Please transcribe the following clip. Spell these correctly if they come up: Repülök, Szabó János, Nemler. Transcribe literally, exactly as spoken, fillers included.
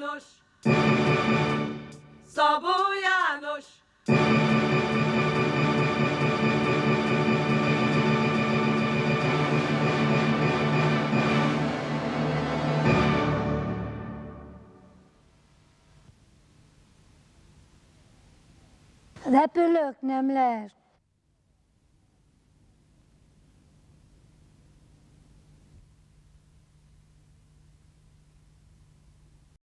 János, Szabó János. Repülök, Nemler.